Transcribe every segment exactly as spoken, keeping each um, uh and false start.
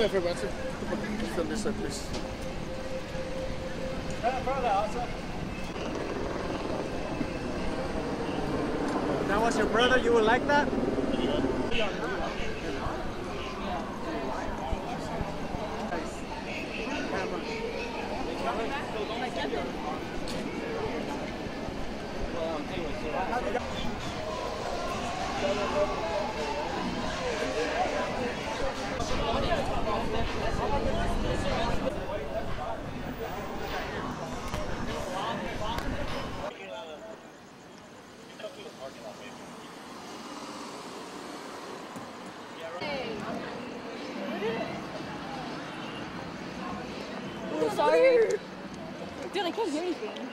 my friend, what's it? From this side, please. That was your brother, you were like that? Sorry. Dude, I can't hear anything.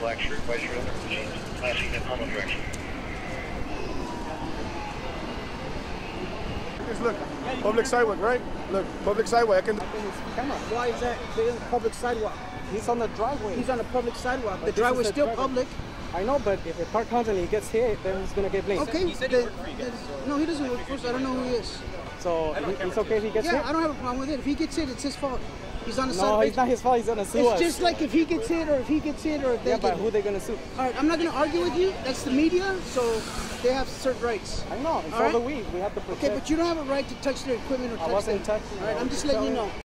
Black shirt, white shirt, jeans, classy, and normal direction. Just look, public sidewalk, right? Look, public sidewalk. I can... Why is that? They're on the public sidewalk. He's on the driveway. He's on the public sidewalk. But the driveway's still public. I know, but if it parked constantly, he gets hit, then he's gonna get blamed. Okay. He said he worked for you guys, so no, he doesn't work for us. I don't know who he is. So he, it's okay if he gets yeah, hit? Yeah, I don't have a problem with it. If he gets hit, it's his fault. He's on the no, side. No, it's not his fault. He's on a sue It's us. Just like if he gets hit or if he gets hit or if they yeah, get but who they're gonna sue? All right, I'm not gonna argue with you. That's the media, so they have certain rights. I know. It's all, all right? The weed. We have to protect. Okay, but you don't have a right to touch their equipment or touch I wasn't them. Touching all right, I'm just letting you know.